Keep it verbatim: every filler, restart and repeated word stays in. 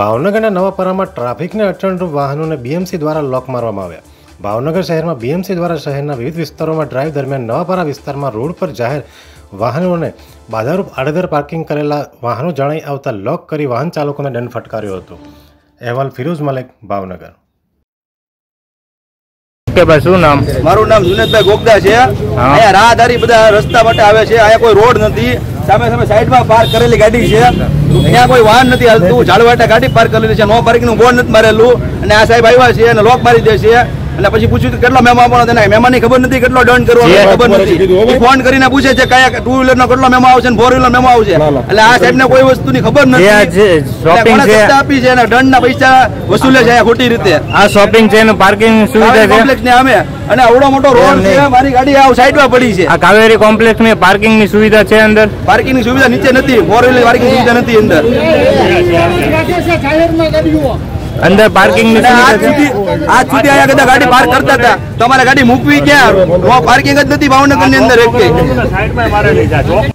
ભાવનગરના નવાપરામાં ટ્રાફિકને અડચણરૂપ વાહનોને બીએમસી દ્વારા લોક મારવામાં આવ્યા. ભાવનગર શહેરમાં બીએમસી દ્વારા શહેરના વિવિધ વિસ્તારોમાં ડ્રાઇવ દરમિયાન નવાપરા વિસ્તારમાં રોડ પર જાહેર વાહનોને બાધારૂપ આડેધડ પાર્કિંગ કરેલા વાહનો જણાઈ આવતા લોક કરી વાહન ચાલકોને દંડ ફટકાર્યો હતો. અહેવાલ ફિરોઝ મલેક, ભાવનગર. કે ભાઈ શું નામ? મારું નામ જુનેદભાઈ ગોગદા છે. અહીંયા રાહદારી બધા રસ્તા માટે આવે છે. અહીંયા કોઈ રોડ નથી. સામે સામે સાઈડમાં પાર્ક કરેલી ગાડી છે. ત્યાં કોઈ વાહન નથી હાલતું. ઝાડવાટા ગાડી પાર્ક કરેલી છે. નો પાર્કિંગનું બોર્ડ નથી મારેલું અને આ સાહેબ આવ્યા છે અને લોક મારી દે છે. અને પછી પૂછ્યું કેટલો મહેમાન આવવાનો છે. મહેમાનની ખબર નથી કેટલો દંડ કરવાનો ખબર નથી. ફોન કરીને પૂછે છે કયા ટુ વ્હીલરનો કેટલો મહેમાન આવશે, ફોર વ્હીલરનો મહેમાન આવશે. એટલે આ સાહેબને કોઈ વસ્તુની ખબર નથી આપી છે અને દંડના પૈસા વસૂલે છે ખોટી રીતે. આ શોપિંગ છે, પાર્કિંગ સુવિધા કોમ્પ્લેક્સ ને અમે અને આવડો મોટો રોડ છે. મારી ગાડી આ સાઈડમાં પડી છે. આ કાવેરી કોમ્પ્લેક્સ માં પાર્કિંગ ની સુવિધા છે. અંદર પાર્કિંગ ની સુવિધા નીચે નથી. ફોર વ્હીલર પાર્કિંગ સુવિધા નથી અંદર. અંદર પાર્કિંગ ની આજ સુધી આજ સુધી આયા કદા ગાડી પાર્ક કરતા હતા તો અમારે ગાડી મૂકવી ક્યાં? નો પાર્કિંગ જ નથી ભાવનગર ની અંદર. એક સાઈડમાં મારે લઈ જા.